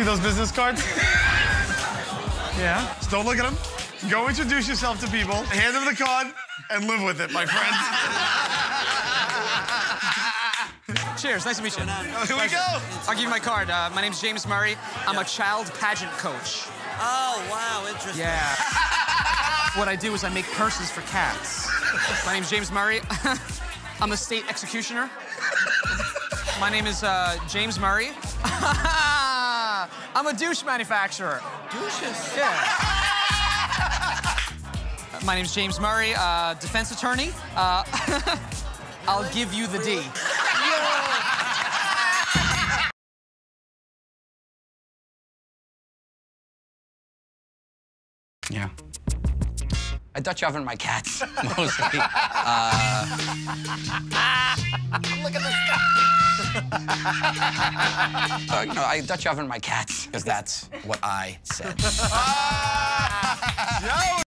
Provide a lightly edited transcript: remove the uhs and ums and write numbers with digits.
See those business cards? Yeah. Just don't look at them. Go introduce yourself to people, hand them the card, and live with it, my friends. Cheers. Nice to meet you. Oh, here we go. I'll give you my card. My name's James Murray. I'm a child pageant coach. Oh, wow. Interesting. Yeah. What I do is I make purses for cats. My name's James Murray. I'm a state executioner. My name is James Murray. I'm a douche manufacturer. Douches? Yeah. My name's James Murray, defense attorney. I'll give you the D. Yeah. I Dutch oven my cats, mostly. Look at this guy. So, you know, I Dutch oven my cats, because that's what I said.